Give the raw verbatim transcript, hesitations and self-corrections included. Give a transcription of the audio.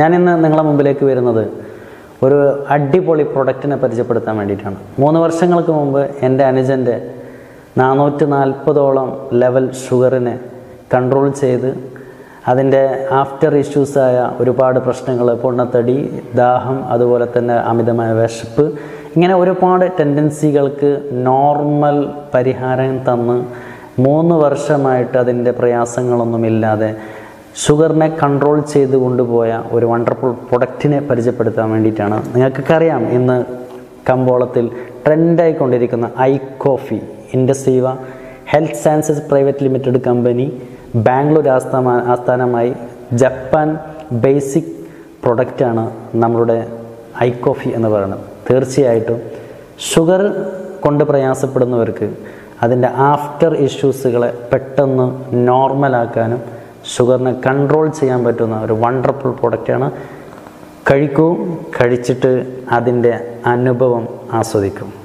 ഞാൻ ഇന്ന് നിങ്ങളുടെ മുമ്പിലേക്ക് വരുന്നത് ഒരു അടിപൊളി പ്രൊഡക്റ്റിനെ പരിചയപ്പെടുത്താൻ വേണ്ടിയിട്ടാണ്. മൂന്ന് വർഷങ്ങൾക്ക് മുമ്പ് എൻ്റെ അനുജൻ്റെ നാനൂറ്റി നാൽപ്പതോളം ലെവൽ ഷുഗറിനെ കൺട്രോൾ ചെയ്ത് അതിൻ്റെ ആഫ്റ്റർ ഇഷ്യൂസായ ഒരുപാട് പ്രശ്നങ്ങൾ, പൊണ്ണത്തടി, ദാഹം, അതുപോലെ തന്നെ അമിതമായ വിശപ്പ്, ഇങ്ങനെ ഒരുപാട് ടെൻഡൻസികൾക്ക് നോർമൽ പരിഹാരം തന്ന് മൂന്ന് വർഷമായിട്ട് അതിൻ്റെ പ്രയാസങ്ങളൊന്നുമില്ലാതെ ഷുഗറിനെ കൺട്രോൾ ചെയ്ത് കൊണ്ടുപോയ ഒരു വണ്ടർഫുൾ പ്രൊഡക്റ്റിനെ പരിചയപ്പെടുത്താൻ വേണ്ടിയിട്ടാണ്. നിങ്ങൾക്കൊക്കെ അറിയാം, ഇന്ന് കമ്പോളത്തിൽ ട്രെൻഡായിക്കൊണ്ടിരിക്കുന്ന iCoffee Indusviva health sciences private limited company, Bangalore ആസ്ഥാന ആസ്ഥാനമായി ജപ്പാൻ ബേസിക് പ്രൊഡക്റ്റാണ് നമ്മളുടെ ഐകോഫി എന്ന് പറയുന്നത്. തീർച്ചയായിട്ടും ഷുഗർ കൊണ്ട് പ്രയാസപ്പെടുന്നവർക്ക് അതിൻ്റെ ആഫ്റ്റർ ഇഷ്യൂസുകളെ പെട്ടെന്ന് നോർമലാക്കാനും ഷുഗറിനെ കൺട്രോൾ ചെയ്യാൻ പറ്റുന്ന ഒരു വണ്ടർഫുൾ പ്രോഡക്റ്റാണ്. കഴിക്കൂ, കഴിച്ചിട്ട് അതിൻ്റെ അനുഭവം ആസ്വദിക്കും.